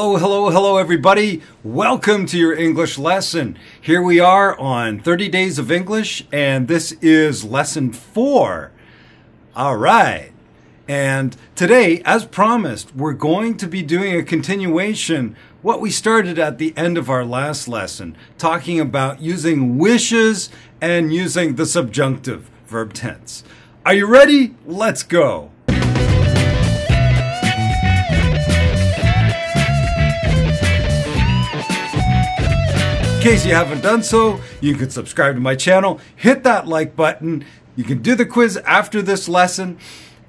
Hello, hello, hello, everybody. Welcome to your English lesson. Here we are on 30 Days of English, and this is lesson 4. All right. And today, as promised, we're going to be doing a continuation what we started at the end of our last lesson, talking about using wishes and using the subjunctive verb tense. Are you ready? Let's go. In case you haven't done so, you can subscribe to my channel, hit that like button, you can do the quiz after this lesson,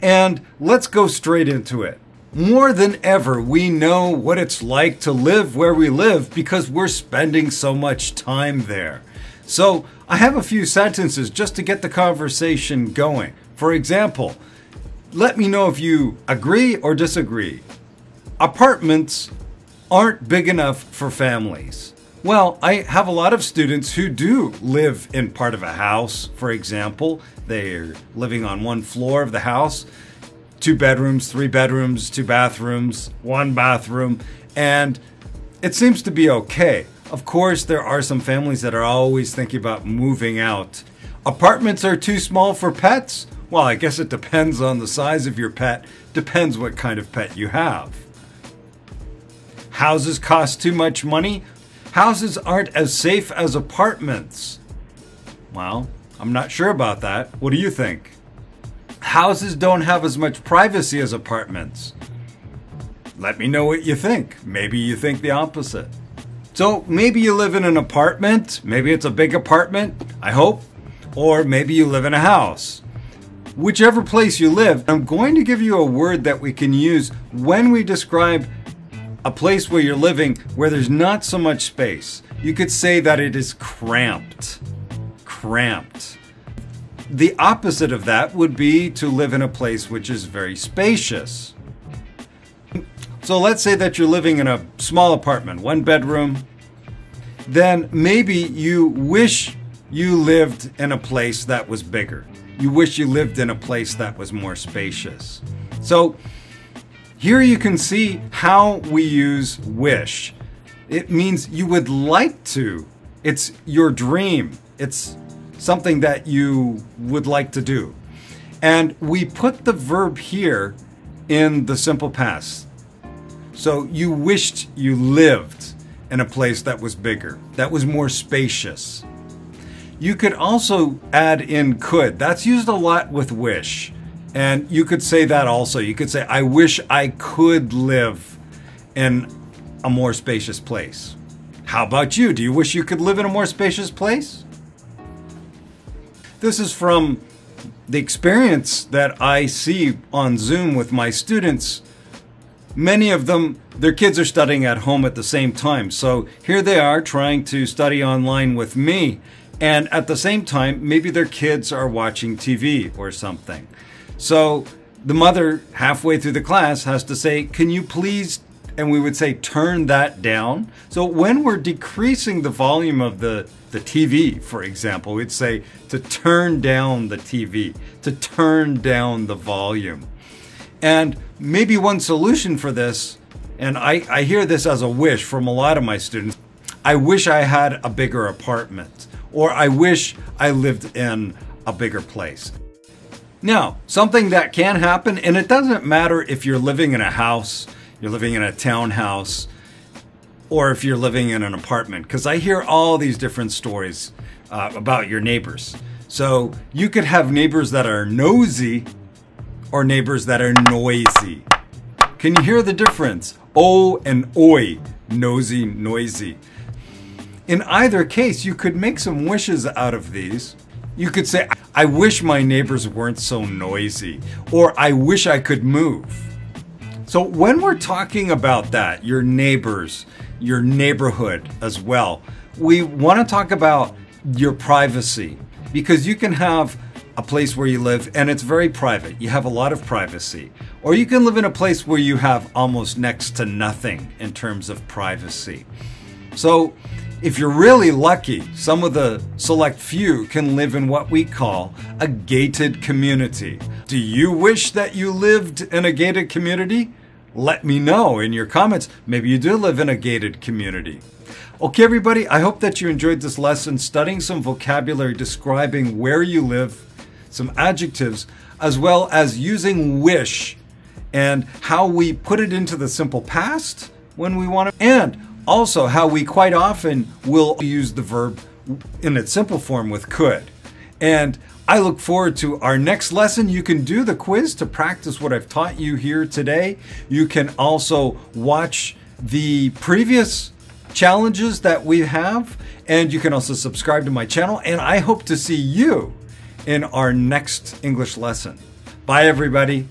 and let's go straight into it. More than ever, we know what it's like to live where we live because we're spending so much time there. So I have a few sentences just to get the conversation going. For example, let me know if you agree or disagree. Apartments aren't big enough for families. Well, I have a lot of students who do live in part of a house, for example. They're living on one floor of the house, 2 bedrooms, 3 bedrooms, 2 bathrooms, 1 bathroom, and it seems to be okay. Of course, there are some families that are always thinking about moving out. Apartments are too small for pets? Well, I guess it depends on the size of your pet, depends what kind of pet you have. Houses cost too much money? Houses aren't as safe as apartments. Well, I'm not sure about that. What do you think? Houses don't have as much privacy as apartments. Let me know what you think. Maybe you think the opposite. So maybe you live in an apartment. Maybe it's a big apartment, I hope. Or maybe you live in a house. Whichever place you live, I'm going to give you a word that we can use when we describe a place where you're living where there's not so much space. You could say that it is cramped. Cramped. The opposite of that would be to live in a place which is very spacious. So let's say that you're living in a small apartment, 1 bedroom. Then maybe you wish you lived in a place that was bigger. You wish you lived in a place that was more spacious. So here you can see how we use wish. It means you would like to. It's your dream. It's something that you would like to do. And we put the verb here in the simple past. So you wished you lived in a place that was bigger, that was more spacious. You could also add in could. That's used a lot with wish. And you could say that also. You could say, I wish I could live in a more spacious place. How about you? Do you wish you could live in a more spacious place? This is from the experience that I see on Zoom with my students. Many of them, their kids are studying at home at the same time. So here they are trying to study online with me. And at the same time, maybe their kids are watching TV or something. So the mother, halfway through the class, has to say, can you please, and we would say, turn that down. So when we're decreasing the volume of the TV, for example, we'd say to turn down the TV, to turn down the volume. And maybe one solution for this, and I hear this as a wish from a lot of my students, I wish I had a bigger apartment, or I wish I lived in a bigger place. Now, something that can happen, and it doesn't matter if you're living in a house, you're living in a townhouse, or if you're living in an apartment, because I hear all these different stories about your neighbors. So you could have neighbors that are nosy or neighbors that are noisy. Can you hear the difference? O and oi, nosy, noisy. In either case, you could make some wishes out of these. You could say, I wish my neighbors weren't so noisy, or I wish I could move. So when we're talking about that, your neighbors, your neighborhood as well, we want to talk about your privacy, because you can have a place where you live and it's very private. You have a lot of privacy, or you can live in a place where you have almost next to nothing in terms of privacy. So if you're really lucky, some of the select few can live in what we call a gated community. Do you wish that you lived in a gated community? Let me know in your comments. Maybe you do live in a gated community. Okay, everybody, I hope that you enjoyed this lesson studying some vocabulary describing where you live, some adjectives, as well as using wish and how we put it into the simple past when we want to, and also how we quite often will use the verb in its simple form with could. And I look forward to our next lesson. You can do the quiz to practice what I've taught you here today. You can also watch the previous challenges that we have, and you can also subscribe to my channel. And I hope to see you in our next English lesson. Bye, everybody.